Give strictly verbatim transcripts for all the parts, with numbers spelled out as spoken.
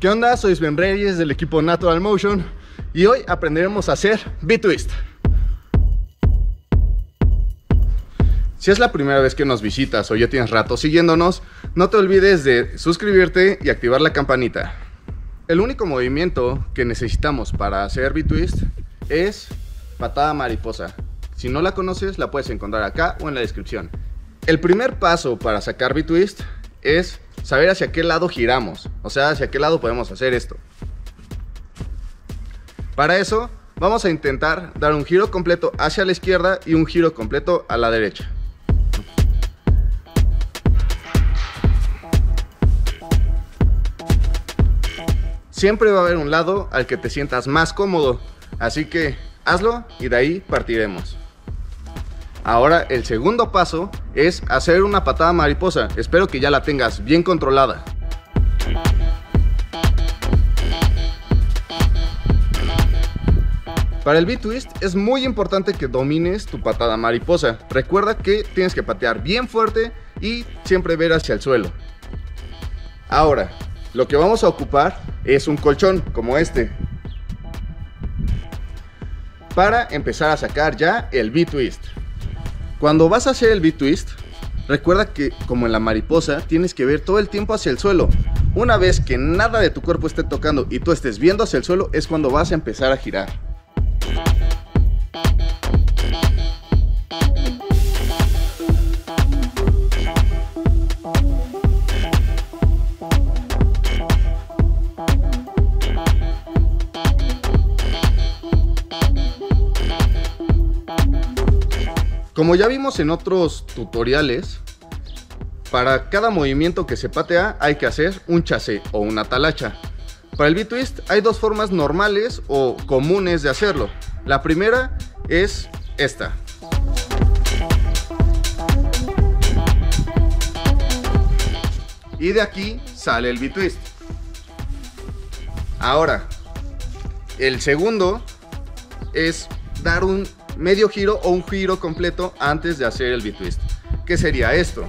¿Qué onda? Soy Sven Reyes del equipo Natural Motion y hoy aprenderemos a hacer B-Twist. Si es la primera vez que nos visitas o ya tienes rato siguiéndonos, no te olvides de suscribirte y activar la campanita. El único movimiento que necesitamos para hacer B-Twist es patada mariposa. Si no la conoces, la puedes encontrar acá o en la descripción. El primer paso para sacar B-Twist es saber hacia qué lado giramos, o sea, hacia qué lado podemos hacer esto. Para eso, vamos a intentar dar un giro completo hacia la izquierda y un giro completo a la derecha. Siempre va a haber un lado al que te sientas más cómodo, así que hazlo y de ahí partiremos. Ahora el segundo paso es hacer una patada mariposa. Espero que ya la tengas bien controlada. Para el B-Twist es muy importante que domines tu patada mariposa. Recuerda que tienes que patear bien fuerte y siempre ver hacia el suelo. Ahora, lo que vamos a ocupar es un colchón como este, para empezar a sacar ya el B-Twist. Cuando vas a hacer el B-Twist, recuerda que, como en la mariposa, tienes que ver todo el tiempo hacia el suelo. Una vez que nada de tu cuerpo esté tocando y tú estés viendo hacia el suelo, es cuando vas a empezar a girar. Como ya vimos en otros tutoriales, para cada movimiento que se patea hay que hacer un chassé o una talacha. Para el B-Twist hay dos formas normales o comunes de hacerlo. La primera es esta. Y de aquí sale el B-Twist. Ahora, el segundo es dar un medio giro o un giro completo antes de hacer el B-Twist, que sería esto.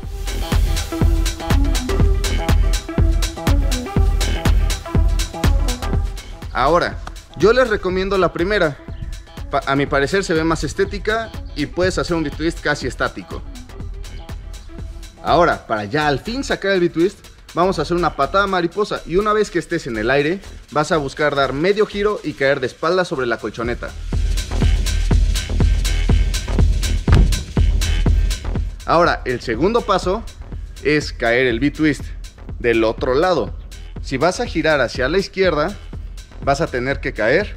Ahora, yo les recomiendo la primera. A mi parecer se ve más estética y puedes hacer un B-Twist casi estático. Ahora, para ya al fin sacar el B-Twist, vamos a hacer una patada mariposa y una vez que estés en el aire, vas a buscar dar medio giro y caer de espaldas sobre la colchoneta. Ahora, el segundo paso es caer el B-Twist del otro lado. Si vas a girar hacia la izquierda, vas a tener que caer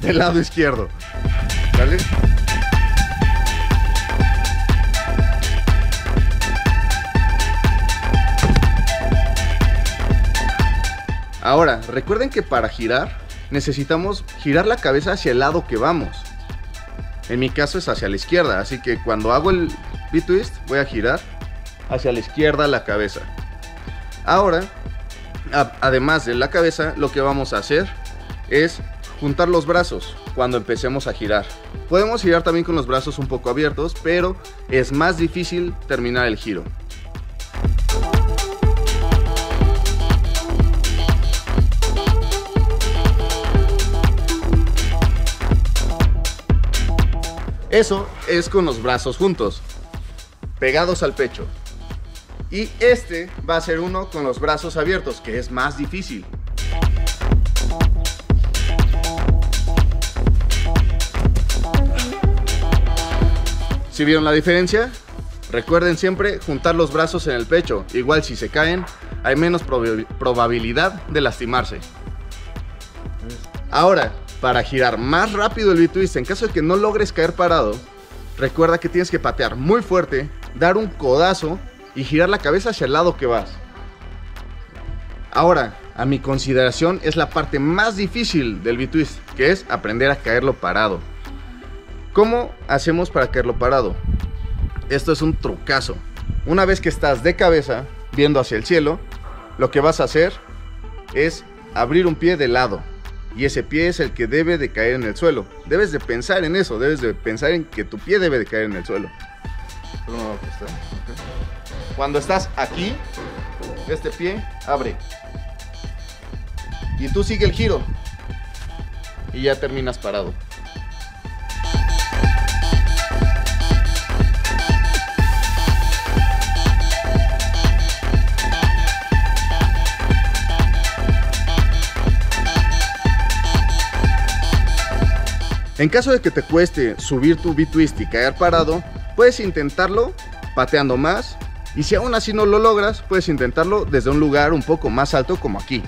del lado izquierdo, ¿vale? Ahora, recuerden que para girar necesitamos girar la cabeza hacia el lado que vamos. En mi caso es hacia la izquierda, así que cuando hago el B-Twist voy a girar hacia la izquierda la cabeza. Ahora, a, además de la cabeza, lo que vamos a hacer es juntar los brazos cuando empecemos a girar. Podemos girar también con los brazos un poco abiertos, pero es más difícil terminar el giro. Eso es con los brazos juntos, pegados al pecho. Y este va a ser uno con los brazos abiertos, que es más difícil. ¿Sí vieron la diferencia? Recuerden siempre juntar los brazos en el pecho. Igual si se caen, hay menos prob- probabilidad de lastimarse. Ahora, para girar más rápido el B-Twist, en caso de que no logres caer parado, recuerda que tienes que patear muy fuerte, dar un codazo y girar la cabeza hacia el lado que vas. Ahora, a mi consideración, es la parte más difícil del B-Twist, que es aprender a caerlo parado. ¿Cómo hacemos para caerlo parado? Esto es un trucazo. Una vez que estás de cabeza, viendo hacia el cielo, lo que vas a hacer es abrir un pie de lado. Y ese pie es el que debe de caer en el suelo. Debes de pensar en eso, debes de pensar en que tu pie debe de caer en el suelo. Cuando estás aquí, este pie abre y tú sigue el giro y ya terminas parado. En caso de que te cueste subir tu B-Twist y caer parado, puedes intentarlo pateando más, y si aún así no lo logras, puedes intentarlo desde un lugar un poco más alto como aquí.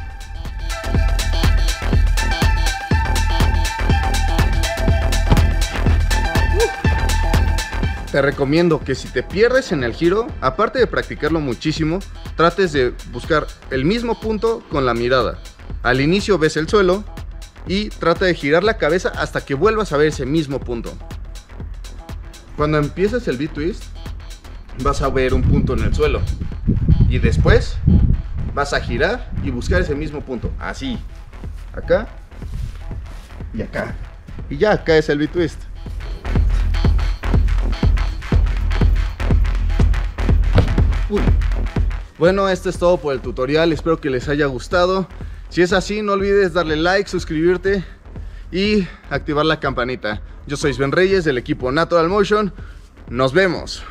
Te recomiendo que si te pierdes en el giro, aparte de practicarlo muchísimo, trates de buscar el mismo punto con la mirada. Al inicio ves el suelo y trata de girar la cabeza hasta que vuelvas a ver ese mismo punto. Cuando empiezas el B-Twist, vas a ver un punto en el suelo y después vas a girar y buscar ese mismo punto, así, acá y acá. Y ya acá es el B-Twist. Uy. Bueno, esto es todo por el tutorial, espero que les haya gustado. Si es así, no olvides darle like, suscribirte y activar la campanita. Yo soy Sven Reyes del equipo Natural Motion, nos vemos.